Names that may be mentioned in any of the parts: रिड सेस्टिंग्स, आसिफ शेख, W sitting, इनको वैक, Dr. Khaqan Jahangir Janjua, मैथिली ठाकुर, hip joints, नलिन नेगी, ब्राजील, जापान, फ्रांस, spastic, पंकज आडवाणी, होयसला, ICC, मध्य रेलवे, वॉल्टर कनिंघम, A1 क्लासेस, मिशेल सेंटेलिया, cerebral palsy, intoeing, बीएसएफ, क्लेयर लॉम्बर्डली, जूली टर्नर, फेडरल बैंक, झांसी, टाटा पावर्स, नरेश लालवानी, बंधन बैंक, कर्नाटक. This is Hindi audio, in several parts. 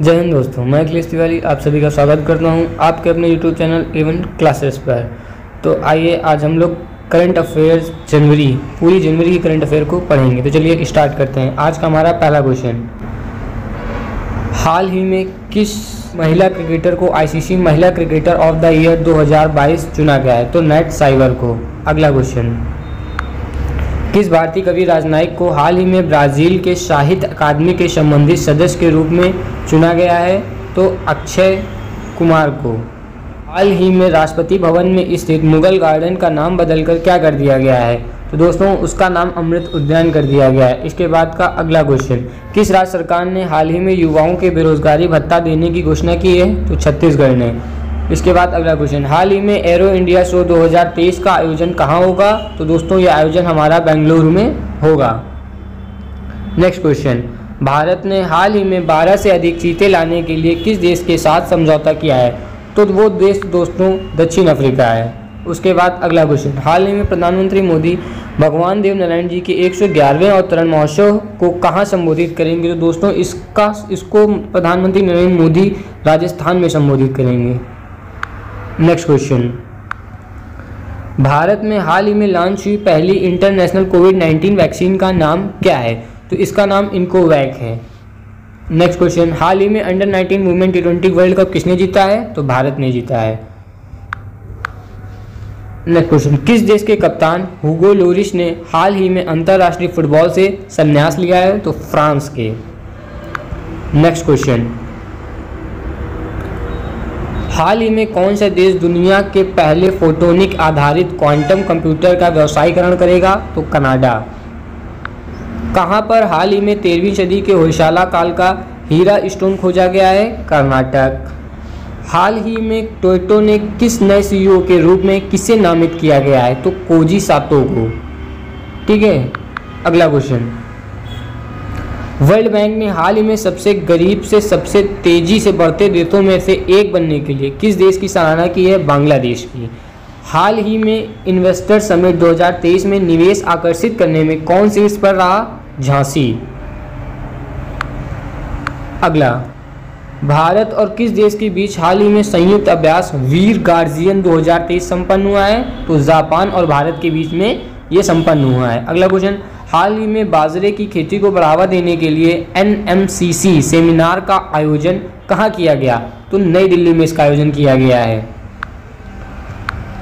जय हिंद दोस्तों, मैं अखिलेश तिवारी आप सभी का स्वागत करता हूं आपके अपने यूट्यूब चैनल A1 क्लासेस पर। तो आइए आज हम लोग करंट अफेयर्स पूरी जनवरी की करंट अफेयर को पढ़ेंगे। तो चलिए स्टार्ट करते हैं। आज का हमारा पहला क्वेश्चन, हाल ही में किस महिला क्रिकेटर को आईसीसी महिला क्रिकेटर ऑफ द ईयर 2022 चुना गया है? तो नेट साइवर को। अगला क्वेश्चन, किस भारतीय कवि राजनायक को हाल ही में ब्राजील के साहित्य अकादमी के संबंधित सदस्य के रूप में चुना गया है? तो अक्षय कुमार को। हाल ही में राष्ट्रपति भवन में स्थित मुगल गार्डन का नाम बदलकर क्या कर दिया गया है? तो दोस्तों उसका नाम अमृत उद्यान कर दिया गया है। इसके बाद का अगला क्वेश्चन, किस राज्य सरकार ने हाल ही में युवाओं के बेरोजगारी भत्ता देने की घोषणा की है? तो छत्तीसगढ़ ने। इसके बाद अगला क्वेश्चन, हाल ही में एयरो इंडिया शो 2023 का आयोजन कहाँ होगा? तो दोस्तों यह आयोजन हमारा बेंगलुरु में होगा। नेक्स्ट क्वेश्चन, भारत ने हाल ही में 12 से अधिक चीते लाने के लिए किस देश के साथ समझौता किया है? तो वो देश दोस्तों दक्षिण अफ्रीका है। उसके बाद अगला क्वेश्चन, हाल ही में प्रधानमंत्री मोदी भगवान देवनारायण जी के 111वें अवतरण महोत्सव को कहाँ संबोधित करेंगे? तो दोस्तों इसको प्रधानमंत्री नरेंद्र मोदी राजस्थान में संबोधित करेंगे। नेक्स्ट क्वेश्चन, भारत में हाल ही में लॉन्च हुई पहली इंटरनेशनल कोविड-19 वैक्सीन का नाम क्या है? तो इसका नाम इनको वैक है। नेक्स्ट क्वेश्चन, हाल ही में अंडर-19 वुमेन टी20 वर्ल्ड कप किसने जीता है? तो भारत ने जीता है। नेक्स्ट क्वेश्चन, किस देश के कप्तान हुगो लोरिस ने हाल ही में अंतर्राष्ट्रीय फुटबॉल से संन्यास लिया है? तो फ्रांस के। नेक्स्ट क्वेश्चन, हाल ही में कौन सा देश दुनिया के पहले फोटोनिक आधारित क्वांटम कंप्यूटर का व्यवसायीकरण करेगा? तो कनाडा। कहाँ पर हाल ही में 13वीं सदी के होयसला काल का हीरा स्टोन खोजा गया है? कर्नाटक। हाल ही में टोयोटा ने किस नए सीईओ के रूप में किसे नामित किया गया है? तो कोजी सातो को। ठीक है, अगला क्वेश्चन, वर्ल्ड बैंक ने हाल ही में सबसे गरीब से सबसे तेजी से बढ़ते देशों में से एक बनने के लिए किस देश की सराहना की है? बांग्लादेश की। हाल ही में इन्वेस्टर समिट 2023 में निवेश आकर्षित करने में कौन शीर्ष पर रहा? झांसी। अगला, भारत और किस देश के बीच हाल ही में संयुक्त अभ्यास वीर गार्जियन 2023 संपन्न हुआ है? तो जापान और भारत के बीच में ये संपन्न हुआ है। अगला क्वेश्चन, हाल ही में बाजरे की खेती को बढ़ावा देने के लिए NMCC सेमिनार का आयोजन कहाँ किया गया? तो नई दिल्ली में इसका आयोजन किया गया है।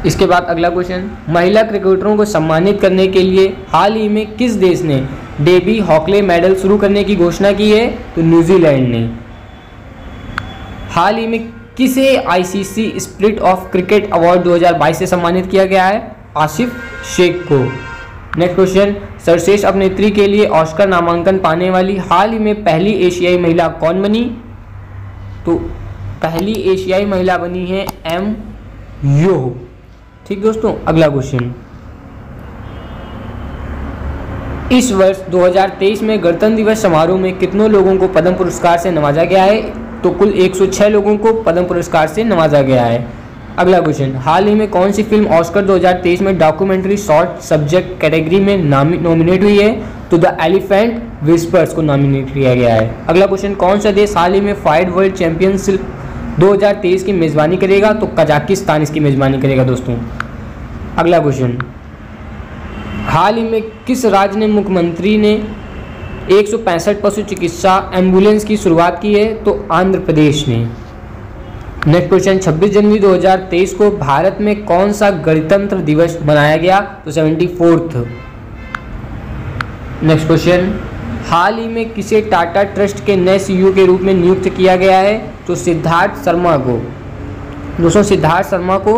इसके बाद अगला क्वेश्चन, महिला क्रिकेटरों को सम्मानित करने के लिए हाल ही में किस देश ने डेबी हॉकले मेडल शुरू करने की घोषणा की है? तो न्यूजीलैंड ने। हाल ही में किसे ICC spirit of cricket award 2022 से सम्मानित किया गया है? आसिफ शेख को। नेक्स्ट क्वेश्चन, सर्वश्रेष्ठ अभिनेत्री के लिए ऑस्कर नामांकन पाने वाली हाल ही में पहली एशियाई महिला कौन बनी? तो पहली एशियाई महिला बनी है M. Yo। ठीक दोस्तों, अगला क्वेश्चन, इस वर्ष 2023 में गणतंत्र दिवस समारोह में कितनों लोगों को पद्म पुरस्कार से नवाजा गया है? तो कुल 106 लोगों को पद्म पुरस्कार से नवाजा गया है। अगला क्वेश्चन, हाल ही में कौन सी फिल्म ऑस्कर 2023 में डॉक्यूमेंट्री शॉर्ट सब्जेक्ट कैटेगरी में नॉमिनेट हुई है? तो द एलिफेंट विस्पर्स को नॉमिनेट किया गया है। अगला क्वेश्चन, कौन सा देश हाल ही में फाइट वर्ल्ड चैंपियनशिप 2023 की मेज़बानी करेगा? तो कजाकिस्तान इसकी मेज़बानी करेगा दोस्तों। अगला क्वेश्चन, हाल ही में किस राज्य ने मुख्यमंत्री ने 165 पशु चिकित्सा एम्बुलेंस की शुरुआत की है? तो आंध्र प्रदेश ने। नेक्स्ट क्वेश्चन, 26 जनवरी 2023 को भारत में कौन सा गणतंत्र दिवस मनाया गया? तो 74वां। नेक्स्ट क्वेश्चन, हाल ही में किसे टाटा ट्रस्ट के नए सीईओ के रूप में नियुक्त किया गया है? तो सिद्धार्थ शर्मा को। दोस्तों सिद्धार्थ शर्मा को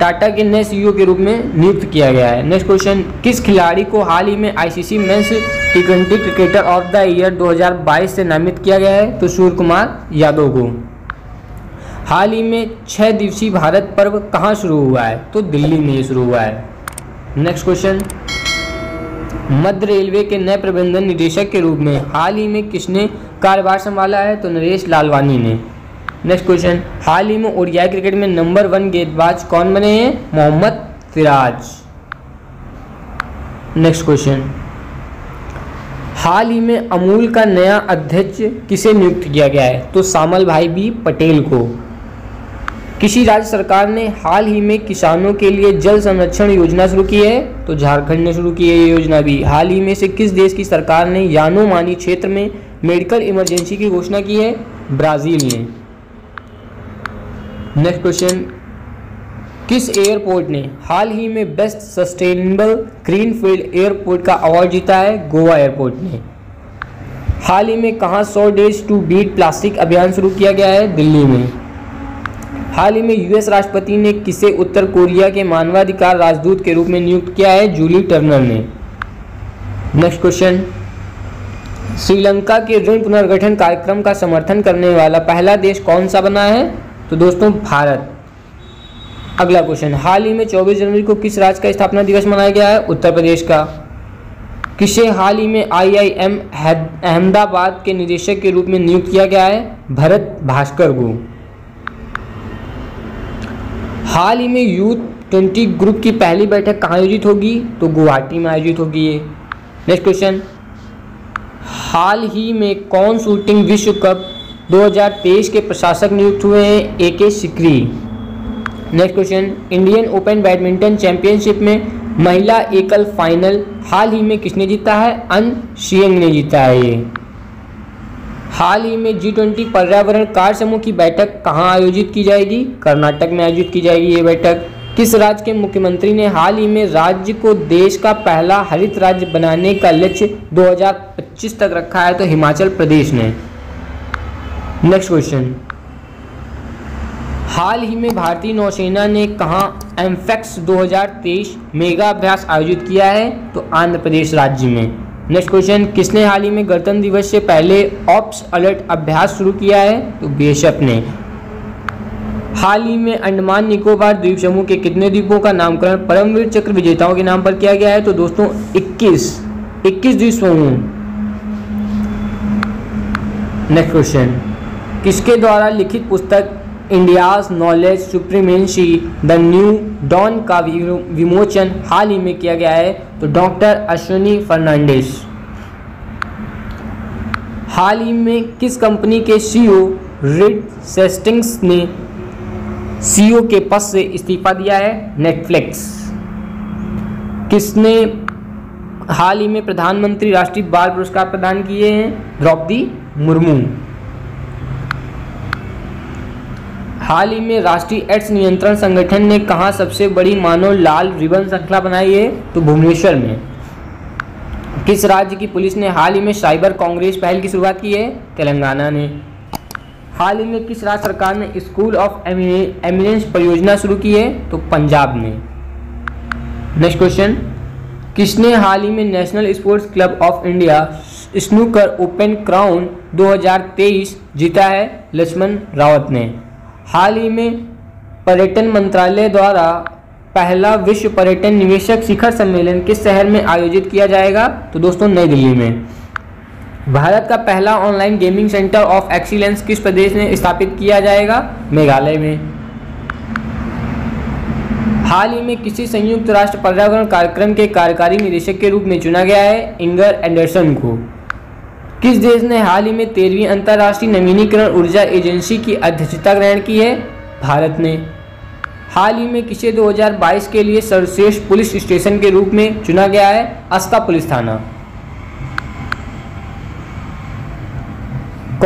टाटा के नए सीईओ के रूप में नियुक्त किया गया है। नेक्स्ट क्वेश्चन, किस खिलाड़ी को हाल ही में ICC men's T20 cricketer of the year 2022 से नामित किया गया है? तो सूर्य कुमार यादव को। हाल ही में 6 दिवसीय भारत पर्व कहाँ शुरू हुआ है? तो दिल्ली में शुरू हुआ है। नेक्स्ट क्वेश्चन, मध्य रेलवे के नए प्रबंधन निदेशक के रूप में हाल ही में किसने कार्यभार संभाला है? तो नरेश लालवानी ने। नेक्स्ट क्वेश्चन, हाल ही में ओडीआई क्रिकेट में नंबर 1 गेंदबाज कौन बने हैं? मोहम्मद सिराज। नेक्स्ट क्वेश्चन, हाल ही में अमूल का नया अध्यक्ष किसे नियुक्त किया गया है? तो सामल भाई बी पटेल को। किसी राज्य सरकार ने हाल ही में किसानों के लिए जल संरक्षण योजना शुरू की है? तो झारखंड ने शुरू की है ये योजना भी। हाल ही में से किस देश की सरकार ने यानो मानी क्षेत्र में मेडिकल इमरजेंसी की घोषणा की है? ब्राजील ने। नेक्स्ट क्वेश्चन, किस एयरपोर्ट ने हाल ही में बेस्ट सस्टेनेबल ग्रीनफील्ड एयरपोर्ट का अवार्ड जीता है? गोवा एयरपोर्ट ने। हाल ही में कहाँ 100 डेज टू बीट प्लास्टिक अभियान शुरू किया गया है? दिल्ली में। हाल ही में यूएस राष्ट्रपति ने किसे उत्तर कोरिया के मानवाधिकार राजदूत के रूप में नियुक्त किया है? जूली टर्नर ने। नेक्स्ट क्वेश्चन, श्रीलंका के ऋण पुनर्गठन कार्यक्रम का समर्थन करने वाला पहला देश कौन सा बना है? तो दोस्तों भारत। अगला क्वेश्चन, हाल ही में 24 जनवरी को किस राज्य का स्थापना दिवस मनाया गया है? उत्तर प्रदेश का। किसे हाल ही में IIM अहमदाबाद के निदेशक के रूप में नियुक्त किया गया है? भरत भास्कर को। हाल ही में U20 ग्रुप की पहली बैठक कहाँ आयोजित होगी? तो गुवाहाटी में आयोजित होगी ये। नेक्स्ट क्वेश्चन, हाल ही में कौन शूटिंग विश्व कप 2023 के प्रशासक नियुक्त हुए हैं? AK Sikri. Next question, Indian open badminton championship में महिला एकल फाइनल हाल ही में किसने जीता है? अन शियंग ने जीता है ये। हाल ही में G20 पर्यावरण कार्य समूह की बैठक कहाँ आयोजित की जाएगी? कर्नाटक में आयोजित की जाएगी ये बैठक। किस राज्य के मुख्यमंत्री ने हाल ही में राज्य को देश का पहला हरित राज्य बनाने का लक्ष्य 2025 तक रखा है? तो हिमाचल प्रदेश ने। नेक्स्ट क्वेश्चन, हाल ही में भारतीय नौसेना ने कहाँ एम्फेक्स 2023 मेगा अभ्यास आयोजित किया है? तो आंध्र प्रदेश राज्य में। नेक्स्ट क्वेश्चन, किसने हाल ही में गणतंत्र दिवस से पहले ऑप्स अलर्ट अभ्यास शुरू किया है? तो बीएसएफ ने। हाल ही में अंडमान निकोबार द्वीप समूह के कितने द्वीपों का नामकरण परमवीर चक्र विजेताओं के नाम पर किया गया है? तो दोस्तों 21 द्वीप समूह। नेक्स्ट क्वेश्चन, किसके द्वारा लिखित पुस्तक India's knowledge supremacy the new dawn का विमोचन हाल ही में किया गया है? तो डॉक्टर अश्विनी फर्नांडिस। हाल ही में किस कंपनी के CEO रिड सेस्टिंग्स ने CEO के पद से इस्तीफा दिया है? नेटफ्लिक्स। किसने हाल ही में प्रधानमंत्री राष्ट्रीय बाल पुरस्कार प्रदान किए हैं? द्रौपदी मुर्मू। हाल ही में राष्ट्रीय एड्स नियंत्रण संगठन ने कहाँ सबसे बड़ी मानव लाल रिबन श्रृंखला बनाई है? तो भुवनेश्वर में। किस राज्य की पुलिस ने हाल ही में साइबर कांग्रेस पहल की शुरुआत की है? तेलंगाना ने। हाल ही में किस राज्य सरकार ने स्कूल ऑफ एमिनेंस परियोजना शुरू की है? तो पंजाब ने। नेक्स्ट क्वेश्चन, किसने हाल ही में national sports club of India snooker open crown 2023 जीता है? लक्ष्मण रावत ने। हाल ही में पर्यटन मंत्रालय द्वारा पहला विश्व पर्यटन निवेशक शिखर सम्मेलन किस शहर में आयोजित किया जाएगा? तो दोस्तों नई दिल्ली में। भारत का पहला online gaming centre of excellence किस प्रदेश में स्थापित किया जाएगा? मेघालय में। हाल ही में किसी संयुक्त राष्ट्र पर्यावरण कार्यक्रम के कार्यकारी निदेशक के रूप में चुना गया है? इंगर एंडरसन को। किस देश ने हाल ही में 13वीं अंतर्राष्ट्रीय नवीनीकरण ऊर्जा एजेंसी की अध्यक्षता ग्रहण की है? भारत ने। हाल ही में किसे 2022 के लिए सर्वश्रेष्ठ पुलिस स्टेशन के रूप में चुना गया है? अस्का पुलिस थाना।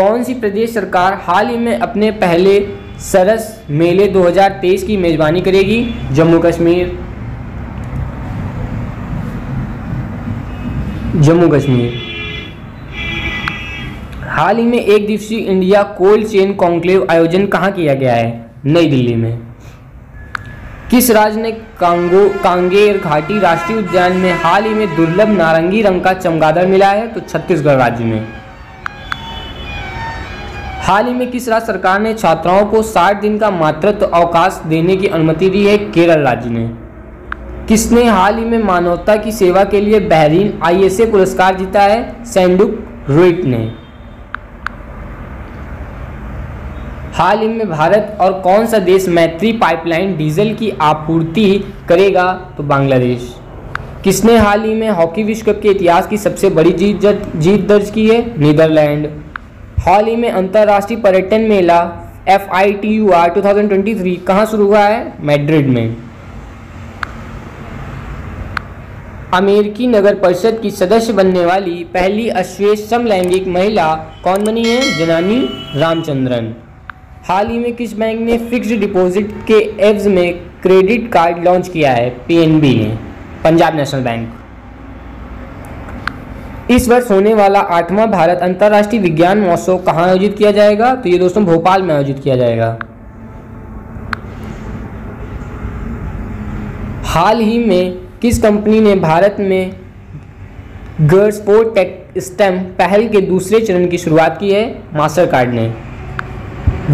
कौन सी प्रदेश सरकार हाल ही में अपने पहले सरस मेले 2023 की मेजबानी करेगी? जम्मू कश्मीर। हाल ही में एक दिवसीय इंडिया कोल्ड चेन कॉन्क्लेव आयोजन कहाँ किया गया है? नई दिल्ली में। किस राज्य ने कांगेर घाटी राष्ट्रीय उद्यान में हाल ही में दुर्लभ नारंगी रंग का चमगादड़ मिला है? तो छत्तीसगढ़ राज्य में। हाल ही में किस राज्य सरकार ने छात्राओं को 60 दिन का मातृत्व अवकाश देने की अनुमति दी है? केरल राज्य ने। किसने हाल ही में मानवता की सेवा के लिए बहरीन ISA पुरस्कार जीता है? सैंडुक रोइट ने। हाल ही में भारत और कौन सा देश मैत्री पाइपलाइन डीजल की आपूर्ति करेगा? तो बांग्लादेश। किसने हाल ही में हॉकी विश्व कप के इतिहास की सबसे बड़ी जीत दर्ज की है? नीदरलैंड। हाल ही में अंतर्राष्ट्रीय पर्यटन मेला FITUR 2023 कहाँ शुरू हुआ है? मैड्रिड में। अमेरिकी नगर परिषद की सदस्य बनने वाली पहली अश्वेत समलैंगिक महिला कौन बनी है? जनानी रामचंद्रन। हाल ही में किस बैंक ने फिक्स्ड डिपॉजिट के एवज में क्रेडिट कार्ड लॉन्च किया है? PNB ने, पंजाब नेशनल बैंक। इस वर्ष होने वाला 8वां भारत अंतर्राष्ट्रीय विज्ञान महोत्सव कहाँ आयोजित किया जाएगा? तो ये दोस्तों भोपाल में आयोजित किया जाएगा। हाल ही में किस कंपनी ने भारत में गैरस्पोर्ट स्टेम पहल के दूसरे चरण की शुरुआत की है? मास्टर कार्ड ने।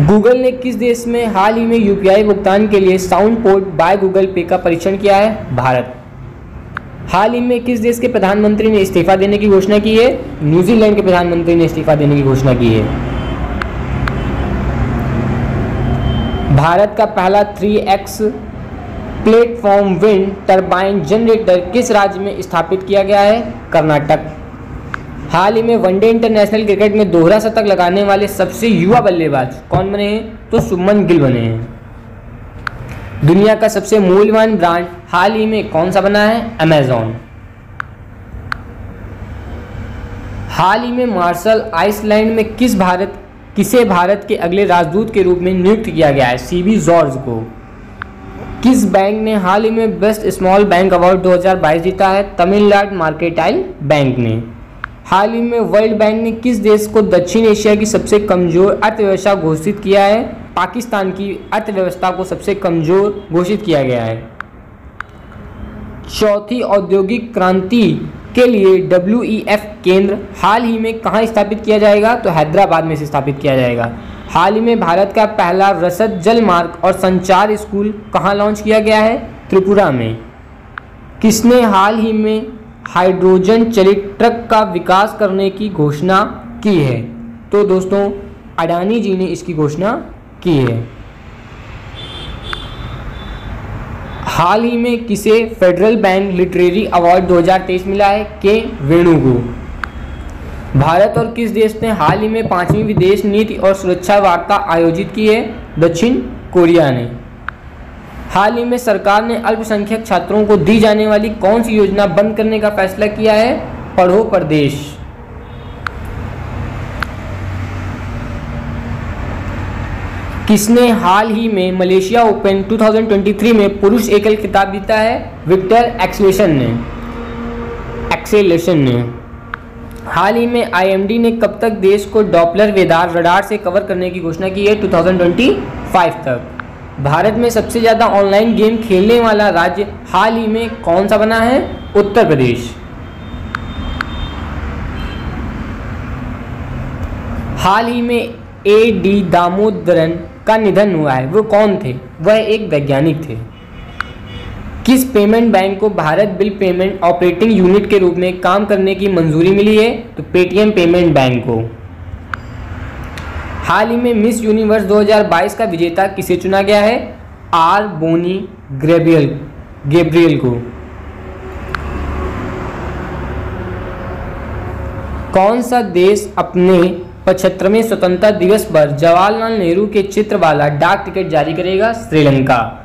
गूगल ने किस देश में हाल ही में UPI भुगतान के लिए साउंड पोर्ट बाय गूगल पे का परीक्षण किया है? भारत। हाल ही में किस देश के प्रधानमंत्री ने इस्तीफा देने की घोषणा की है? न्यूजीलैंड के प्रधानमंत्री ने इस्तीफा देने की घोषणा की है। भारत का पहला 3X platform wind turbine generator किस राज्य में स्थापित किया गया है? कर्नाटक। हाल ही में वनडे इंटरनेशनल क्रिकेट में दोहरा शतक लगाने वाले सबसे युवा बल्लेबाज कौन बने हैं? तो शुभमन गिल बने हैं। दुनिया का सबसे मूल्यवान ब्रांड हाल ही में कौन सा बना है? अमेज़न। हाल ही में मार्शल आइसलैंड में किसे भारत के अगले राजदूत के रूप में नियुक्त किया गया है? CB जॉर्ज को। किस बैंक ने हाल ही में बेस्ट स्मॉल बैंक अवार्ड 2022 जीता है? तमिलनाडु मार्केटाइल बैंक ने। हाल ही में वर्ल्ड बैंक ने किस देश को दक्षिण एशिया की सबसे कमजोर अर्थव्यवस्था घोषित किया है? पाकिस्तान की अर्थव्यवस्था को सबसे कमजोर घोषित किया गया है। चौथी औद्योगिक क्रांति के लिए WEF केंद्र हाल ही में कहाँ स्थापित किया जाएगा? तो हैदराबाद में इसे स्थापित किया जाएगा। हाल ही में भारत का पहला रसद जलमार्ग और संचार स्कूल कहाँ लॉन्च किया गया है? त्रिपुरा में। किसने हाल ही में हाइड्रोजन चलित ट्रक का विकास करने की घोषणा की है? तो दोस्तों अडानी जी ने इसकी घोषणा की है। हाल ही में किसे फेडरल बैंक लिटरेरी अवार्ड 2023 मिला है? K. वेणु को। भारत और किस देश ने हाल ही में 5वीं विदेश नीति और सुरक्षा वार्ता आयोजित की है? दक्षिण कोरिया ने। हाल ही में सरकार ने अल्पसंख्यक छात्रों को दी जाने वाली कौन सी योजना बंद करने का फैसला किया है? पढ़ो प्रदेश। किसने हाल ही में मलेशिया ओपन 2023 में पुरुष एकल खिताब जीता है? विक्टर एक्सेलेशन ने। हाल ही में IMD ने कब तक देश को डॉपलर वेदार रडार से कवर करने की घोषणा की है? 2025 तक। भारत में सबसे ज़्यादा ऑनलाइन गेम खेलने वाला राज्य हाल ही में कौन सा बना है? उत्तर प्रदेश। हाल ही में AD दामोदरन का निधन हुआ है। वो कौन थे? वह एक वैज्ञानिक थे। किस पेमेंट बैंक को Bharat bill payment operating unit के रूप में काम करने की मंजूरी मिली है? तो पेटीएम पेमेंट बैंक को। हाल ही में मिस यूनिवर्स 2022 का विजेता किसे चुना गया है? आर बोनी गैब्रियल को। कौन सा देश अपने 75वें स्वतंत्रता दिवस पर जवाहरलाल नेहरू के चित्र वाला डाक टिकट जारी करेगा? श्रीलंका।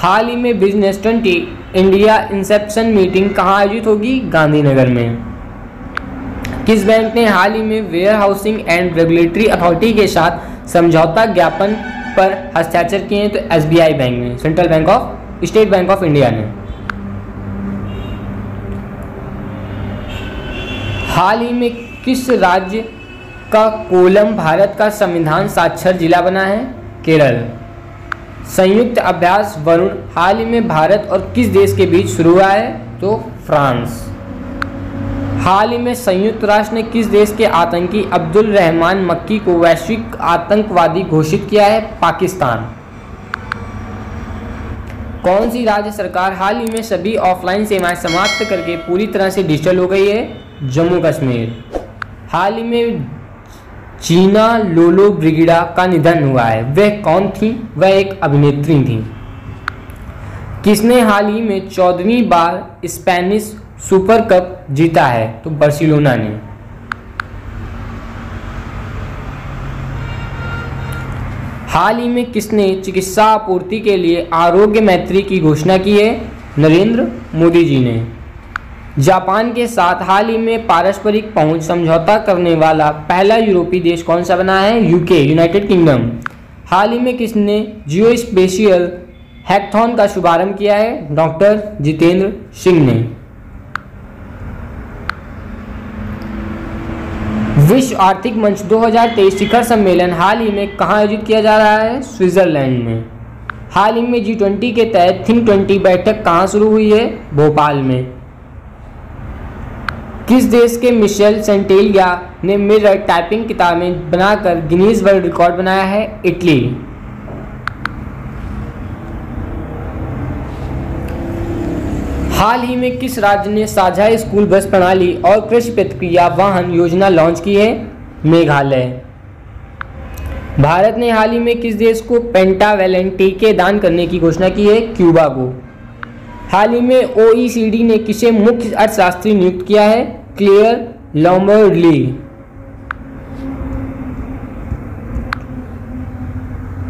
हाल ही में बिजनेस 20 इंडिया इंसेप्शन मीटिंग कहाँ आयोजित होगी? गांधीनगर में। किस बैंक ने हाल ही में warehousing and regulatory authority के साथ समझौता ज्ञापन पर हस्ताक्षर किए हैं? तो SBI बैंक ने, central bank of state bank of India ने। हाल ही में किस राज्य का कोलम भारत का संविधान साक्षर जिला बना है? केरल। संयुक्त अभ्यास वरुण हाल ही में भारत और किस देश के बीच शुरू हुआ है? तो फ्रांस। हाल ही में संयुक्त राष्ट्र ने किस देश के आतंकी अब्दुल रहमान मक्की को वैश्विक आतंकवादी घोषित किया है? पाकिस्तान। कौन सी राज्य सरकार हाल ही में सभी ऑफलाइन सेवाएं समाप्त करके पूरी तरह से डिजिटल हो गई है? जम्मू कश्मीर। हाल ही में चीना लोलो ब्रिगिडा का निधन हुआ है। वह कौन थी? वह एक अभिनेत्री थी। किसने हाल ही में 14वीं बार स्पेनिश सुपर कप जीता है? तो बार्सिलोना ने। हाल ही में किसने चिकित्सा आपूर्ति के लिए आरोग्य मैत्री की घोषणा की है? नरेंद्र मोदी जी ने। जापान के साथ हाल ही में पारस्परिक पहुंच समझौता करने वाला पहला यूरोपीय देश कौन सा बना है? UK, United kingdom. हाल ही में किसने जियो स्पेशियल हैकथॉन का शुभारंभ किया है? डॉक्टर जितेंद्र सिंह ने। विश्व आर्थिक मंच 2023 शिखर सम्मेलन हाल ही में कहाँ आयोजित किया जा रहा है? स्विट्जरलैंड में। हाल ही में G20 के तहत थिंक 20 बैठक कहाँ शुरू हुई है? भोपाल में। किस देश के मिशेल सेंटेलिया ने मिरर टाइपिंग किताबें बनाकर गिनीज वर्ल्ड रिकॉर्ड बनाया है? इटली। हाल ही में किस राज्य ने साझा स्कूल बस प्रणाली और कृषि प्रतिक्रिया वाहन योजना लॉन्च की है? मेघालय। भारत ने हाल ही में किस देश को पेंटावैलेंट टीके दान करने की घोषणा की है? क्यूबा को। हाल ही में OECD ने किसे मुख्य अर्थशास्त्री नियुक्त किया है? क्लेयर लॉम्बर्डली।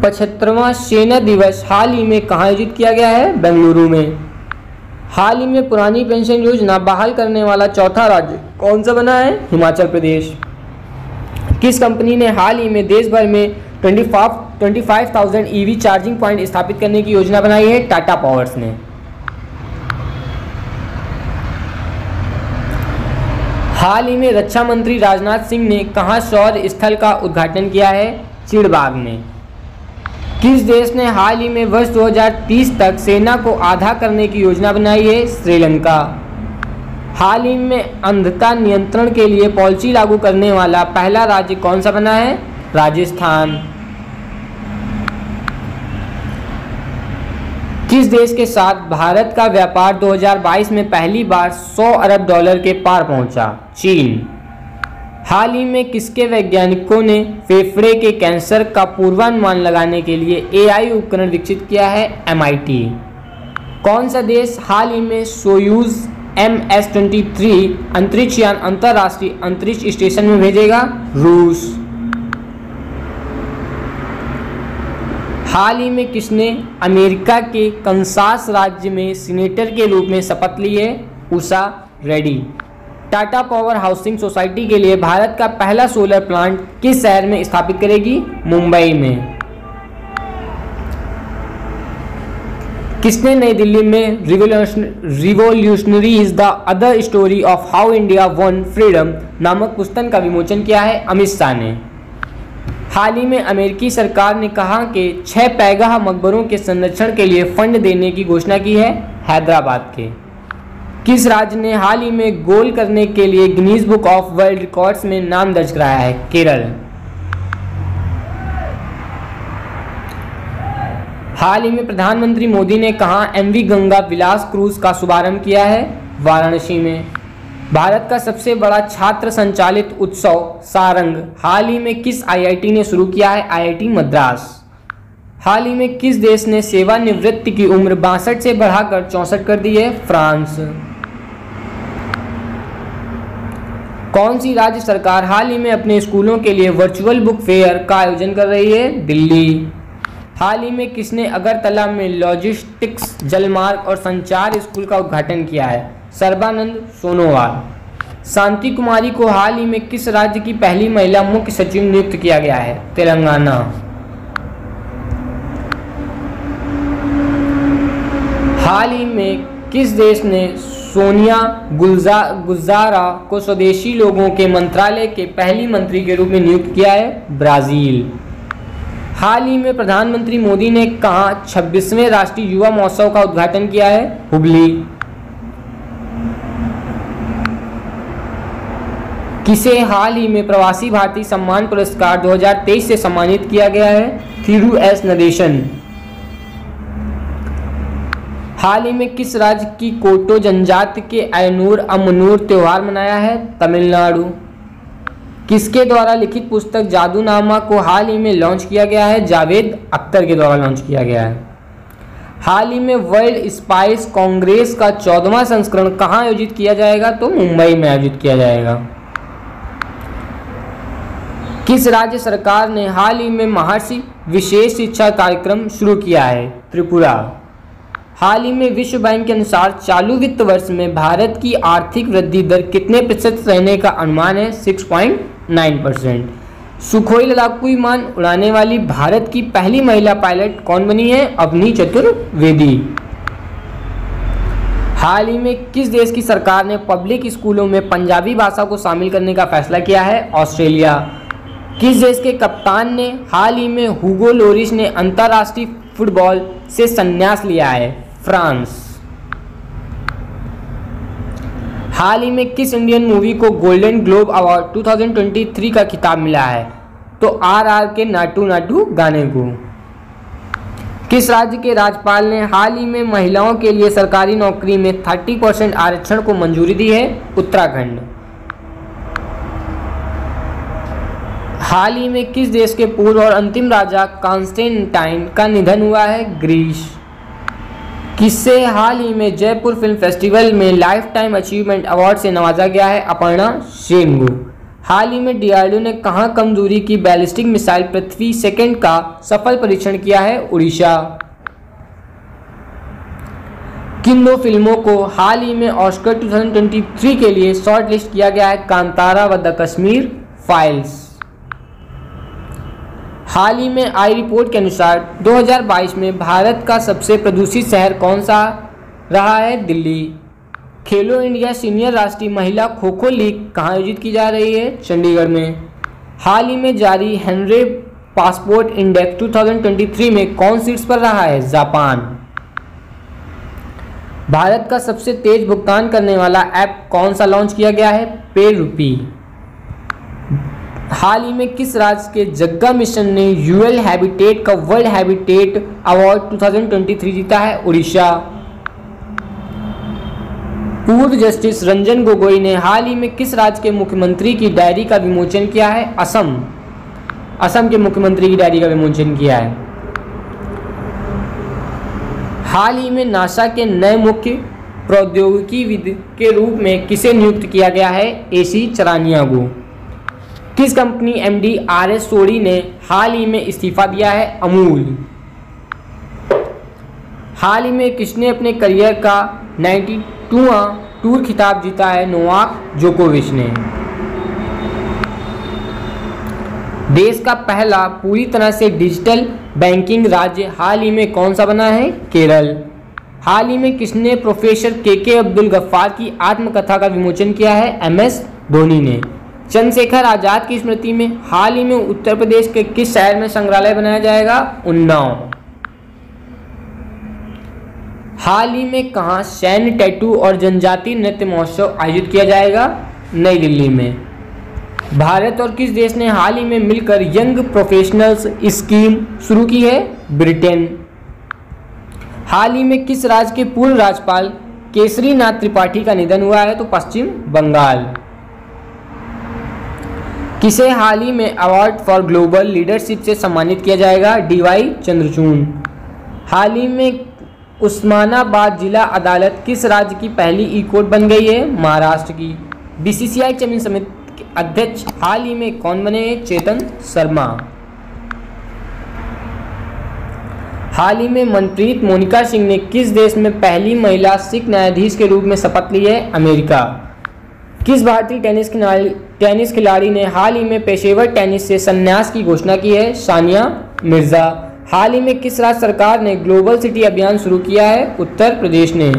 75वां सेना दिवस हाल ही में कहाँ आयोजित किया गया है? बेंगलुरु में। हाल ही में पुरानी पेंशन योजना बहाल करने वाला चौथा राज्य कौन सा बना है? हिमाचल प्रदेश। किस कंपनी ने हाल ही में देश भर में 25,000 EV चार्जिंग पॉइंट स्थापित करने की योजना बनाई है? टाटा पावर्स ने। हाल ही में रक्षा मंत्री राजनाथ सिंह ने कहाँ शौर्य स्थल का उद्घाटन किया है? चिड़बाग में। किस देश ने हाल ही में वर्ष 2030 तक सेना को आधा करने की योजना बनाई है? श्रीलंका। हाल ही में अंधता नियंत्रण के लिए पॉलिसी लागू करने वाला पहला राज्य कौन सा बना है? राजस्थान। किस देश के साथ भारत का व्यापार 2022 में पहली बार 100 अरब डॉलर के पार पहुंचा? चीन। हाल ही में किसके वैज्ञानिकों ने फेफड़े के कैंसर का पूर्वानुमान लगाने के लिए AI उपकरण विकसित किया है? MIT। कौन सा देश हाल ही में सोयूज MS-23 अंतरिक्ष यान अंतर्राष्ट्रीय अंतरिक्ष स्टेशन में भेजेगा? रूस। हाल ही में किसने अमेरिका के कंसास राज्य में सीनेटर के रूप में शपथ ली है? Usha Reddy. Tata power housing society के लिए भारत का पहला सोलर प्लांट किस शहर में स्थापित करेगी? मुंबई में। किसने नई दिल्ली में revolutionary is the other story of how India won freedom नामक पुस्तक का विमोचन किया है? अमित शाह ने। हाल ही में अमेरिकी सरकार ने कहाँ के 6 पैगाह मकबरों के संरक्षण के लिए फंड देने की घोषणा की है? हैदराबाद के। किस राज्य ने हाल ही में गोल करने के लिए Guinness book of world records में नाम दर्ज कराया है? केरल। हाल ही में प्रधानमंत्री मोदी ने कहाँ MV गंगा विलास क्रूज का शुभारंभ किया है? वाराणसी में। भारत का सबसे बड़ा छात्र संचालित उत्सव सारंग हाल ही में किस IIT ने शुरू किया है? IIT मद्रास। हाल ही में किस देश ने सेवानिवृत्ति की उम्र 62 से बढ़ाकर 64 कर दी है? फ्रांस। कौन सी राज्य सरकार हाल ही में अपने स्कूलों के लिए वर्चुअल बुक फेयर का आयोजन कर रही है? दिल्ली। हाल ही में किसने अगरतला में लॉजिस्टिक्स जलमार्ग और संचार स्कूल का उद्घाटन किया है? सर्बानंद सोनोवाल। शांति कुमारी को हाल ही में किस राज्य की पहली महिला मुख्य सचिव नियुक्त किया गया है? तेलंगाना। हाल ही में किस देश ने सोनिया गुजारा को स्वदेशी लोगों के मंत्रालय के पहली मंत्री के रूप में नियुक्त किया है? ब्राजील। हाल ही में प्रधानमंत्री मोदी ने कहाँ 26वें राष्ट्रीय युवा महोत्सव का उद्घाटन किया है? हुबली। किसे हाल ही में प्रवासी भारतीय सम्मान पुरस्कार 2023 से सम्मानित किया गया है? Thiru S narration. हाल ही में किस राज्य की कोटो जनजाति के अयनूर अमनूर त्यौहार मनाया है? तमिलनाडु। किसके द्वारा लिखित पुस्तक जादूनामा को हाल ही में लॉन्च किया गया है? जावेद अख्तर के द्वारा लॉन्च किया गया है। हाल ही में वर्ल्ड स्पाइस कांग्रेस का 14वां संस्करण कहाँ आयोजित किया जाएगा? तो मुंबई में आयोजित किया जाएगा। किस राज्य सरकार ने हाल ही में महर्षि विशेष शिक्षा कार्यक्रम शुरू किया है? त्रिपुरा। हाल ही में विश्व बैंक के अनुसार चालू वित्त वर्ष में भारत की आर्थिक वृद्धि दर कितने प्रतिशत रहने का अनुमान है? 6.9%। सुखोई लड़ाकू विमान उड़ाने वाली भारत की पहली महिला पायलट कौन बनी है? अवनी चतुर्वेदी। हाल ही में किस देश की सरकार ने पब्लिक स्कूलों में पंजाबी भाषा को शामिल करने का फैसला किया है? ऑस्ट्रेलिया। किस देश के कप्तान ने हाल ही में हुगो लोरिस ने अंतर्राष्ट्रीय फुटबॉल से संन्यास लिया है? फ्रांस। हाल ही में किस इंडियन मूवी को गोल्डन ग्लोब अवार्ड 2023 का खिताब मिला है? तो आरआर के नाटू नाटू गाने को। किस राज्य के राज्यपाल ने हाल ही में महिलाओं के लिए सरकारी नौकरी में 30% आरक्षण को मंजूरी दी है? उत्तराखंड। हाल ही में किस देश के पूर्व और अंतिम राजा कॉन्स्टेंटाइन का निधन हुआ है? ग्रीस। किससे हाल ही में जयपुर फिल्म फेस्टिवल में लाइफ टाइम अचीवमेंट अवार्ड से नवाजा गया है? अपर्णा सेनगु। हाल ही में डीआरडीओ ने कहाँ कम दूरी की बैलिस्टिक मिसाइल पृथ्वी सेकंड का सफल परीक्षण किया है? उड़ीसा। किन दो फिल्मों को हाल ही में ऑस्कर 2023 के लिए शॉर्टलिस्ट किया गया है? कांतारा व द कश्मीर फाइल्स। हाल ही में आई रिपोर्ट के अनुसार 2022 में भारत का सबसे प्रदूषित शहर कौन सा रहा है? दिल्ली। खेलो इंडिया सीनियर राष्ट्रीय महिला खो खो लीग कहाँ आयोजित की जा रही है? चंडीगढ़ में। हाल ही में जारी हेनरे पासपोर्ट इंडेक्स 2023 में कौन शीर्ष पर रहा है? जापान। भारत का सबसे तेज भुगतान करने वाला ऐप कौन सा लॉन्च किया गया है? पे रूपी। हाल ही में किस राज्य के जग्गा मिशन ने यूएल हैबिटेट का वर्ल्ड हैबिटेट अवार्ड 2023 जीता है? उड़ीसा। पूर्व जस्टिस रंजन गोगोई ने हाल ही में किस राज्य के मुख्यमंत्री की डायरी का विमोचन किया है? असम। असम के मुख्यमंत्री की डायरी का विमोचन किया है। हाल ही में नासा के नए मुख्य प्रौद्योगिकीविद के रूप में किसे नियुक्त किया गया है? एसी चरानिया को। किस कंपनी एमडी आरएस सोढ़ी ने हाल ही में इस्तीफा दिया है? अमूल। हाल ही में किसने अपने करियर का 92वां टूर खिताब जीता है? नोवाक जोकोविच ने। देश का पहला पूरी तरह से डिजिटल बैंकिंग राज्य हाल ही में कौन सा बना है? केरल। हाल ही में किसने प्रोफेसर के अब्दुल गफ्फार की आत्मकथा का विमोचन किया है? MS धोनी ने। चंद्रशेखर आजाद की स्मृति में हाल ही में उत्तर प्रदेश के किस शहर में संग्रहालय बनाया जाएगा? उन्नाव। हाल ही में कहाँ सैन्य टैटू और जनजातीय नृत्य महोत्सव आयोजित किया जाएगा? नई दिल्ली में। भारत और किस देश ने हाल ही में मिलकर यंग प्रोफेशनल्स स्कीम शुरू की है? ब्रिटेन। हाल ही में किस राज्य के पूर्व राज्यपाल केसरी नाथ त्रिपाठी का निधन हुआ है? तो पश्चिम बंगाल। किसे हाल ही में अवार्ड फॉर ग्लोबल लीडरशिप से सम्मानित किया जाएगा? DY चंद्रचूड़। हाल ही में उस्मानाबाद जिला अदालत किस राज्य की पहली ई कोर्ट बन गई है? महाराष्ट्र की। BCCI चयन समिति के अध्यक्ष हाल ही में कौन बने? चेतन शर्मा। हाल ही में मनप्रीत मोनिका सिंह ने किस देश में पहली महिला सिख न्यायाधीश के रूप में शपथ ली है? अमेरिका। किस भारतीय टेनिस खिलाड़ी ने हाल ही में पेशेवर टेनिस से संन्यास की घोषणा की है? सानिया मिर्जा। हाल ही में किस राज्य सरकार ने ग्लोबल सिटी अभियान शुरू किया है? उत्तर प्रदेश ने।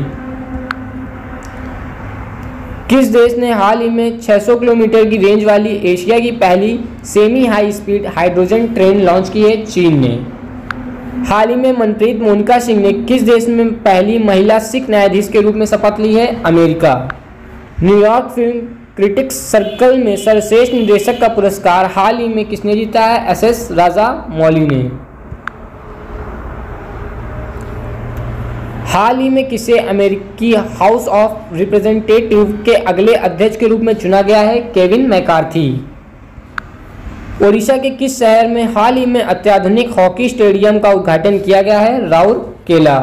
किस देश ने हाल ही में 600 किलोमीटर की रेंज वाली एशिया की पहली semi high speed hydrogen train launch की है? चीन ने। हाल ही में मनप्रीत मोनिका सिंह ने किस देश में पहली महिला सिख न्यायाधीश के रूप में शपथ ली है? America. New York film critics circle में सर्वश्रेष्ठ निर्देशक का पुरस्कार हाल ही में किसने जीता है? SS राजा मौली ने। हाल ही में किसे अमेरिकी हाउस ऑफ रिप्रेजेंटेटिव के अगले अध्यक्ष के रूप में चुना गया है? Kevin McCarthy. ओडिशा के किस शहर में हाल ही में अत्याधुनिक हॉकी स्टेडियम का उद्घाटन किया गया है? राउरकेला।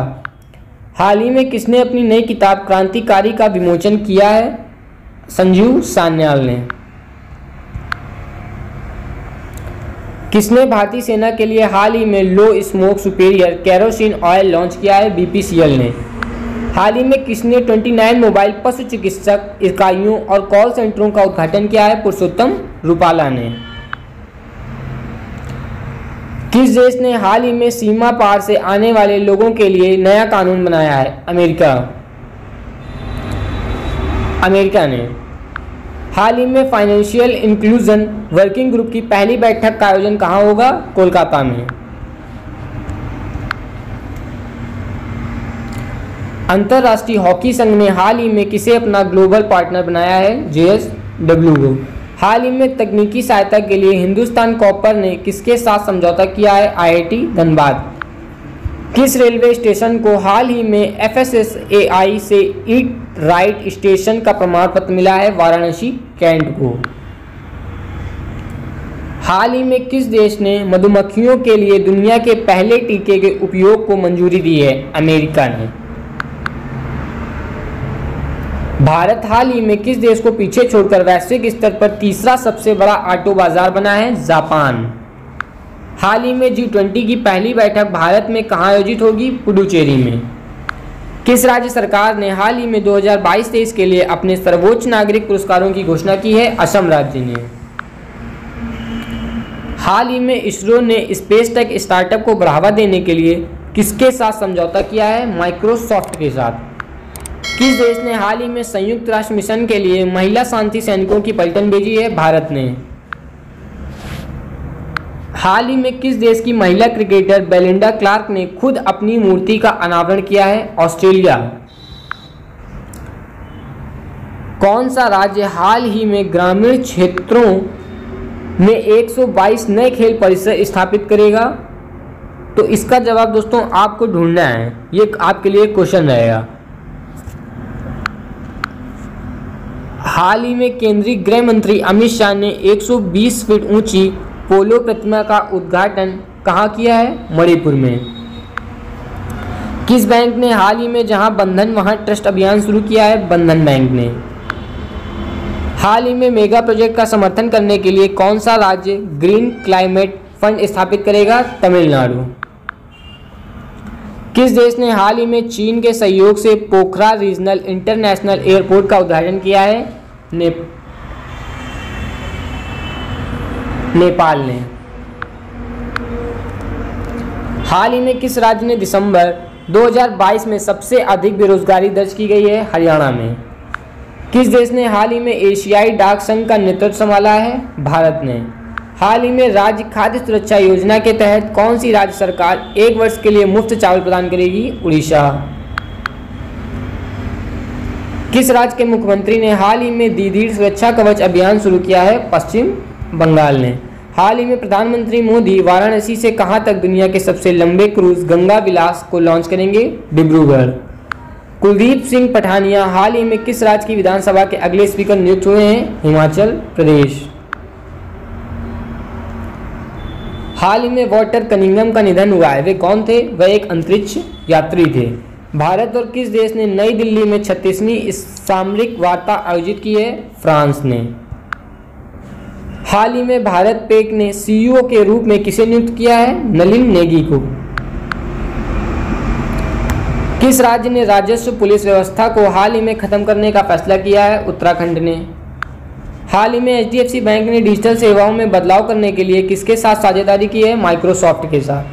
हाल ही में किसने अपनी नई किताब क्रांतिकारी का विमोचन किया है? संजीव सान्याल ने। किसने भारतीय सेना के लिए हाल ही में low smoke superior kerosene oil launch किया है? बीपीसीएल ने। हाल ही में किसने 29 मोबाइल पशु चिकित्सक इकाइयों और कॉल सेंटरों का उद्घाटन किया है? पुरुषोत्तम रूपाला ने। किस देश ने हाल ही में सीमा पार से आने वाले लोगों के लिए नया कानून बनाया है? अमेरिका ने। हाल ही में फाइनेंशियल इंक्लूजन वर्किंग ग्रुप की पहली बैठक का आयोजन कहाँ होगा? कोलकाता में। अंतर्राष्ट्रीय हॉकी संघ ने हाल ही में किसे अपना ग्लोबल पार्टनर बनाया है? JSW को। हाल ही में तकनीकी सहायता के लिए हिंदुस्तान कॉपर ने किसके साथ समझौता किया है? IIT धनबाद। किस रेलवे स्टेशन को हाल ही में FSSAI से ईट राइट स्टेशन का प्रमाण पत्र मिला है? वाराणसी कैंट को। हाल ही में किस देश ने मधुमक्खियों के लिए दुनिया के पहले टीके के उपयोग को मंजूरी दी है? अमेरिका ने। भारत हाल ही में किस देश को पीछे छोड़कर वैश्विक स्तर पर तीसरा सबसे बड़ा ऑटो बाजार बना है? जापान। हाल ही में G20 की पहली बैठक भारत में कहाँ आयोजित होगी? पुडुचेरी में। किस राज्य सरकार ने हाल ही में 2022-23 के लिए अपने सर्वोच्च नागरिक पुरस्कारों की घोषणा की है? असम राज्य ने। हाल ही में इसरो ने स्पेस टेक स्टार्टअप को बढ़ावा देने के लिए किसके साथ समझौता किया है? माइक्रोसॉफ्ट के साथ। किस देश ने हाल ही में संयुक्त राष्ट्र मिशन के लिए महिला शांति सैनिकों की पलटन भेजी है? भारत ने। हाल ही में किस देश की महिला क्रिकेटर बेलिंडा क्लार्क ने खुद अपनी मूर्ति का अनावरण किया है? ऑस्ट्रेलिया। कौन सा राज्य हाल ही में ग्रामीण क्षेत्रों में 122 नए खेल परिसर स्थापित करेगा? तो इसका जवाब दोस्तों आपको ढूंढना है, ये आपके लिए क्वेश्चन रहेगा। हाल ही में केंद्रीय गृह मंत्री अमित शाह ने 120 फीट ऊंची पोलो प्रतिमा का उद्घाटन कहाँ किया है? मणिपुर में। किस बैंक ने हाल ही में जहाँ बंधन वहाँ ट्रस्ट अभियान शुरू किया है? बंधन बैंक ने। हाल ही में मेगा प्रोजेक्ट का समर्थन करने के लिए कौन सा राज्य ग्रीन क्लाइमेट फंड स्थापित करेगा? तमिलनाडु। किस देश ने हाल ही में चीन के सहयोग से पोखरा रीजनल इंटरनेशनल एयरपोर्ट का उद्घाटन किया है? नेपाल ने। हाल ही में किस राज्य ने दिसंबर 2022 में सबसे अधिक बेरोजगारी दर्ज की गई है? हरियाणा में। किस देश ने हाल ही में एशियाई डाक संघ का नेतृत्व संभाला है? भारत ने। हाल ही में राज्य खाद्य सुरक्षा योजना के तहत कौन सी राज्य सरकार 1 वर्ष के लिए मुफ्त चावल प्रदान करेगी? उड़ीसा। किस राज्य के मुख्यमंत्री ने हाल ही में दीदीर सुरक्षा कवच अभियान शुरू किया है? पश्चिम बंगाल ने। हाल ही में प्रधानमंत्री मोदी वाराणसी से कहाँ तक दुनिया के सबसे लंबे क्रूज गंगा विलास को लॉन्च करेंगे? डिब्रूगढ़। कुलदीप सिंह पठानिया हाल ही में किस राज्य की विधानसभा के अगले स्पीकर नियुक्त हुए हैं? हिमाचल प्रदेश। हाल ही में वॉल्टर कनिंघम का निधन हुआ है, वे कौन थे? वह एक अंतरिक्ष यात्री थे। भारत और किस देश ने नई दिल्ली में 36वीं सामरिक वार्ता आयोजित की है? फ्रांस ने। हाल ही में भारत पेक ने CEO के रूप में किसे नियुक्त किया है? नलिन नेगी को। किस राज्य ने राजस्व पुलिस व्यवस्था को हाल ही में खत्म करने का फैसला किया है? उत्तराखंड ने। हाल ही में HDFC बैंक ने डिजिटल सेवाओं में बदलाव करने के लिए किसके साथ साझेदारी की है? माइक्रोसॉफ्ट के साथ।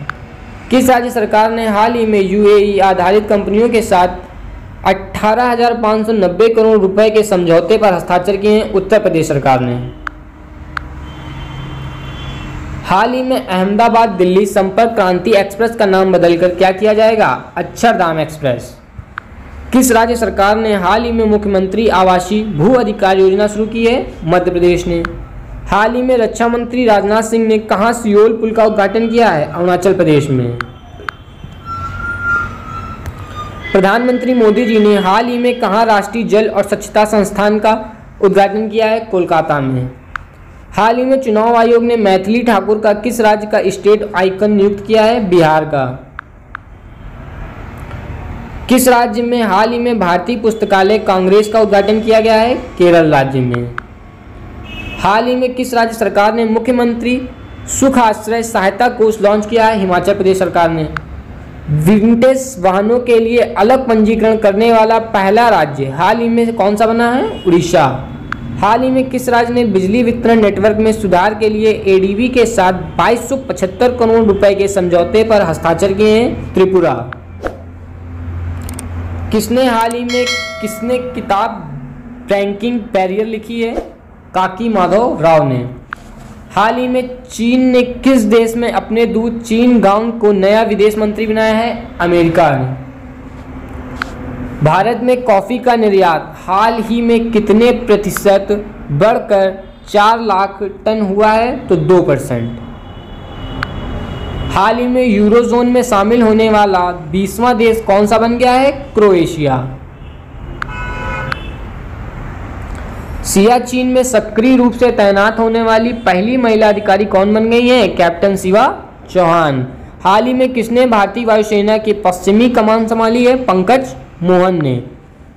किस राज्य सरकार ने हाल ही में UAE आधारित कंपनियों के साथ 18,590 करोड़ रुपए के समझौते पर हस्ताक्षर किए हैं? उत्तर प्रदेश सरकार ने। हाल ही में अहमदाबाद दिल्ली संपर्क क्रांति एक्सप्रेस का नाम बदलकर क्या किया जाएगा? अक्षरधाम एक्सप्रेस। किस राज्य सरकार ने हाल ही में मुख्यमंत्री आवासीय भू अधिकार योजना शुरू की है? मध्य प्रदेश ने। हाल ही में रक्षा मंत्री राजनाथ सिंह ने कहाँ सियोल पुल का उद्घाटन किया है? अरुणाचल प्रदेश में। प्रधानमंत्री मोदी जी ने हाल ही में कहाँ राष्ट्रीय जल और स्वच्छता संस्थान का उद्घाटन किया है? कोलकाता में। हाल ही में चुनाव आयोग ने मैथिली ठाकुर का किस राज्य का स्टेट आइकन नियुक्त किया है? बिहार का। किस राज्य में हाल ही में भारतीय पुस्तकालय कांग्रेस का उद्घाटन किया गया है? केरल राज्य में। हाल ही में किस राज्य सरकार ने मुख्यमंत्री सुख आश्रय सहायता कोष लॉन्च किया है? हिमाचल प्रदेश सरकार ने। विंटेज वाहनों के लिए अलग पंजीकरण करने वाला पहला राज्य हाल ही में कौन सा बना है? उड़ीसा। हाल ही में किस राज्य ने बिजली वितरण नेटवर्क में सुधार के लिए एडीबी के साथ 2275 करोड़ रुपए के समझौते पर हस्ताक्षर किए हैं? त्रिपुरा। किसने हाल ही में किसने किताब रैंकिंग बैरियर लिखी है? काकी माधव राव ने। हाल ही में चीन ने किस देश में अपने दूत चीन गांग को नया विदेश मंत्री बनाया है? अमेरिका ने। भारत में कॉफ़ी का निर्यात हाल ही में कितने प्रतिशत बढ़कर 4 लाख टन हुआ है? तो 2%। हाल ही में यूरोजोन में शामिल होने वाला 20वां देश कौन सा बन गया है? क्रोएशिया। सियाचीन में सक्रिय रूप से तैनात होने वाली पहली महिला अधिकारी कौन बन गई हैं? कैप्टन शिवा चौहान। हाल ही में किसने भारतीय वायुसेना की पश्चिमी कमान संभाली है? पंकज मोहन ने।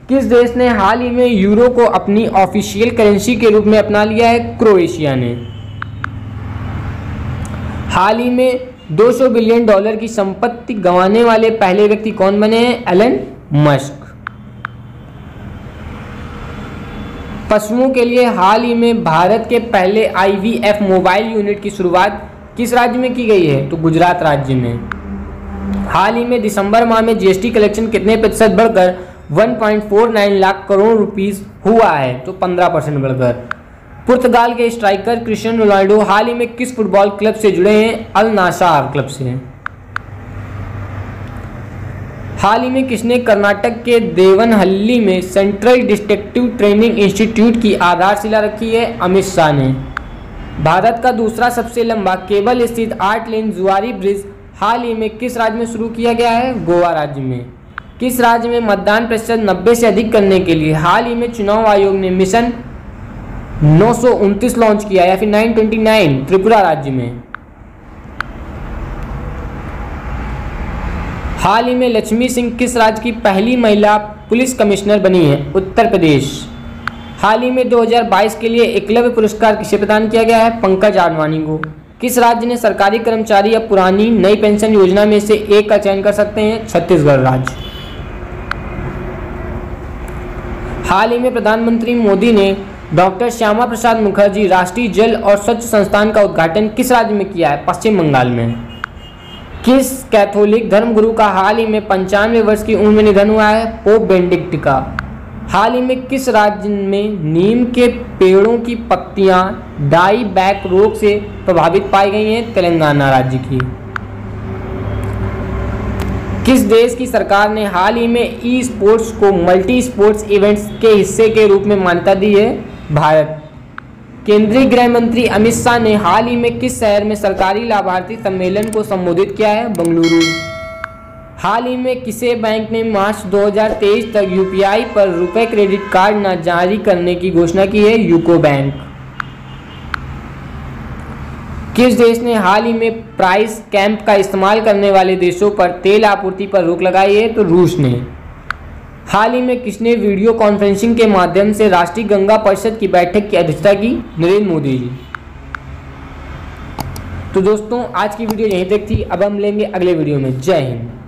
किस देश ने हाल ही में यूरो को अपनी ऑफिशियल करेंसी के रूप में अपना लिया है? क्रोएशिया ने। हाल ही में $200 बिलियन की संपत्ति गंवाने वाले पहले व्यक्ति कौन बने हैं? Elon Musk. पशुओं के लिए हाल ही में भारत के पहले IVF मोबाइल यूनिट की शुरुआत किस राज्य में की गई है? तो गुजरात राज्य में। हाल ही में दिसंबर माह में GST कलेक्शन कितने प्रतिशत बढ़कर 1.49 लाख करोड़ रुपीस हुआ है? तो 15% बढ़कर। पुर्तगाल के स्ट्राइकर क्रिस्टियानो रोनाल्डो हाल ही में किस फुटबॉल क्लब से जुड़े हैं? अल नासार क्लब से। हाल ही में किसने कर्नाटक के देवनहल्ली में सेंट्रल डिस्ट्रिक्टिव ट्रेनिंग इंस्टीट्यूट की आधारशिला रखी है? अमित शाह ने। भारत का दूसरा सबसे लंबा केबल स्थित 8 लेन जुआरी ब्रिज हाल ही में किस राज्य में शुरू किया गया है? गोवा राज्य में। किस राज्य में मतदान प्रतिशत 90 से अधिक करने के लिए हाल ही में चुनाव आयोग ने मिशन 929 लॉन्च किया या फिर 929? त्रिपुरा राज्य में। हाल ही में लक्ष्मी सिंह किस राज्य की पहली महिला पुलिस कमिश्नर बनी है? उत्तर प्रदेश। हाल ही में 2022 के लिए एकलव्य पुरस्कार किसे प्रदान किया गया है? पंकज आडवाणी को। किस राज्य ने सरकारी कर्मचारी या पुरानी नई पेंशन योजना में से एक का चयन कर सकते हैं? छत्तीसगढ़ राज्य। हाल ही में प्रधानमंत्री मोदी ने डॉक्टर श्यामा प्रसाद मुखर्जी राष्ट्रीय जल और स्वच्छ संस्थान का उद्घाटन किस राज्य में किया है? पश्चिम बंगाल में। किस कैथोलिक धर्मगुरु का हाल ही में 95 वर्ष की उम्र में निधन हुआ है? पोप बेनेडिक्ट का। हाल ही में किस राज्य में नीम के पेड़ों की पत्तियां डाई बैक रोग से प्रभावित पाई गई हैं? तेलंगाना राज्य की। किस देश की सरकार ने हाल ही में ई स्पोर्ट्स को मल्टी स्पोर्ट्स इवेंट्स के हिस्से के रूप में मान्यता दी है? भारत। केंद्रीय गृह मंत्री अमित शाह ने हाल ही में किस शहर में सरकारी लाभार्थी सम्मेलन को संबोधित किया है? बेंगलुरु। हाल ही में किसे बैंक ने मार्च 2023 तक UPI पर रुपए क्रेडिट कार्ड न जारी करने की घोषणा की है? UCO bank. किस देश ने हाल ही में प्राइस कैंप का इस्तेमाल करने वाले देशों पर तेल आपूर्ति पर रोक लगाई है? तो रूस ने। हाल ही में किसने वीडियो कॉन्फ्रेंसिंग के माध्यम से राष्ट्रीय गंगा परिषद की बैठक की अध्यक्षता की? नरेंद्र मोदी जी। तो दोस्तों आज की वीडियो यहीं तक थी, अब हम लेंगे अगले वीडियो में। जय हिंद।